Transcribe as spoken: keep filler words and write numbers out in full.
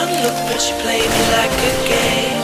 one look, but you play me like a game.